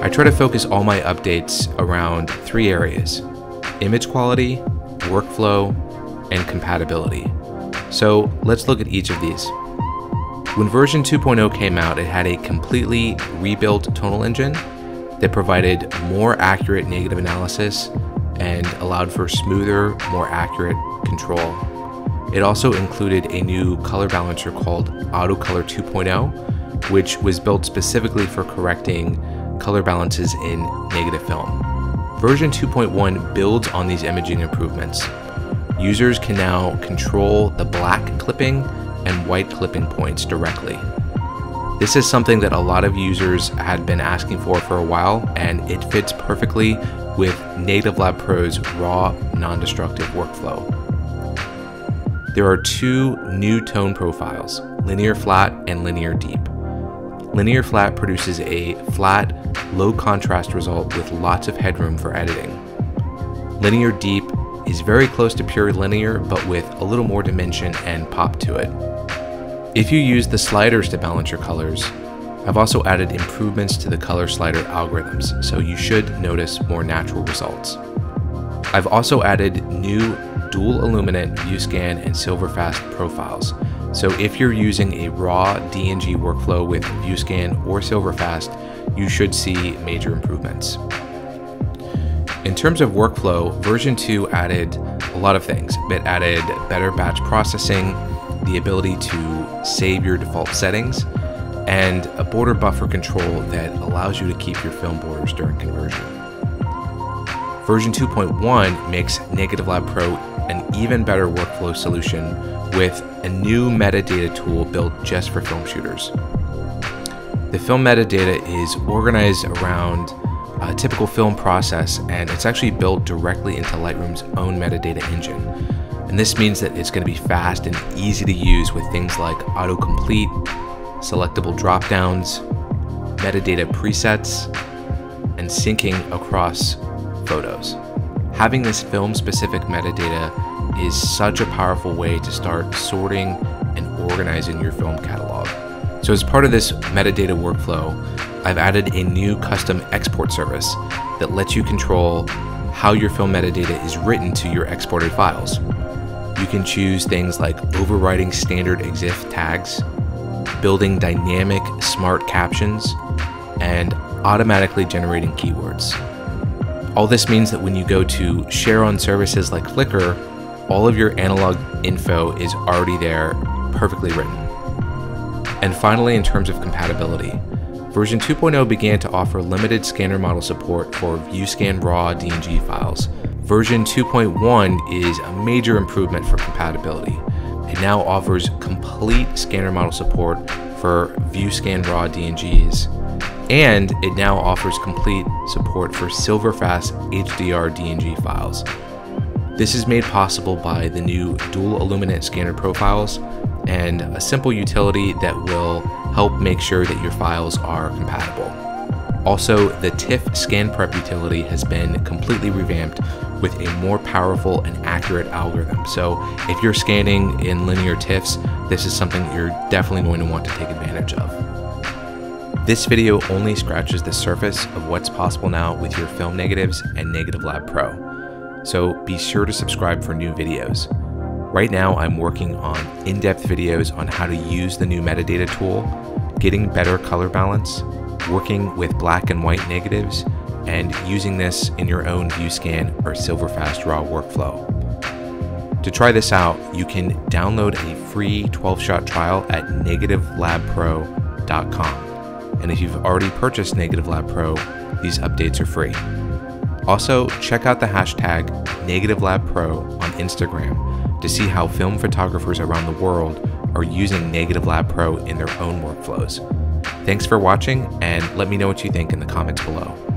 I try to focus all my updates around three areas: image quality, workflow, and compatibility. So let's look at each of these. When version 2.0 came out, it had a completely rebuilt tonal engine that provided more accurate negative analysis and allowed for smoother, more accurate control. It also included a new color balancer called AutoColor 2.0, which was built specifically for correcting color balances in negative film. Version 2.1 builds on these imaging improvements. Users can now control the black clipping and white clipping points directly. This is something that a lot of users had been asking for a while, and it fits perfectly with Negative Lab Pro's raw, non-destructive workflow. There are two new tone profiles, linear flat and linear deep. Linear flat produces a flat, low contrast result with lots of headroom for editing. Linear deep is very close to pure linear, but with a little more dimension and pop to it. If you use the sliders to balance your colors, I've also added improvements to the color slider algorithms, so you should notice more natural results. I've also added new Dual-Illuminant, VueScan, and SilverFast profiles, so if you're using a raw DNG workflow with VueScan or SilverFast, you should see major improvements. In terms of workflow, version 2 added a lot of things. It added better batch processing, the ability to save your default settings, and a border buffer control that allows you to keep your film borders during conversion. Version 2.1 makes Negative Lab Pro an even better workflow solution with a new metadata tool built just for film shooters. The film metadata is organized around a typical film process, and it's actually built directly into Lightroom's own metadata engine. And this means that it's going to be fast and easy to use with things like autocomplete, selectable dropdowns, metadata presets, and syncing across photos. Having this film-specific metadata is such a powerful way to start sorting and organizing your film catalog. So as part of this metadata workflow, I've added a new custom export service that lets you control how your film metadata is written to your exported files. You can choose things like overriding standard EXIF tags, building dynamic smart captions, and automatically generating keywords. All this means that when you go to share on services like Flickr, all of your analog info is already there, perfectly written. And finally, in terms of compatibility, version 2.0 began to offer limited scanner model support for VueScan raw DNG files. Version 2.1 is a major improvement for compatibility. It now offers complete scanner model support for VueScan raw DNGs, and it now offers complete support for SilverFast HDR DNG files. This is made possible by the new Dual-Illuminant scanner profiles and a simple utility that will help make sure that your files are compatible. Also, the TIFF scan prep utility has been completely revamped with a more powerful and accurate algorithm. So if you're scanning in linear TIFFs, this is something that you're definitely going to want to take advantage of. This video only scratches the surface of what's possible now with your film negatives and Negative Lab Pro. So be sure to subscribe for new videos. Right now, I'm working on in-depth videos on how to use the new metadata tool, getting better color balance, working with black and white negatives, and using this in your own VueScan or SilverFast raw workflow. To try this out, you can download a free 12-shot trial at NegativeLabPro.com. And if you've already purchased Negative Lab Pro, these updates are free. Also, check out the hashtag NegativeLabPro on Instagram to see how film photographers around the world are using Negative Lab Pro in their own workflows. Thanks for watching, and let me know what you think in the comments below.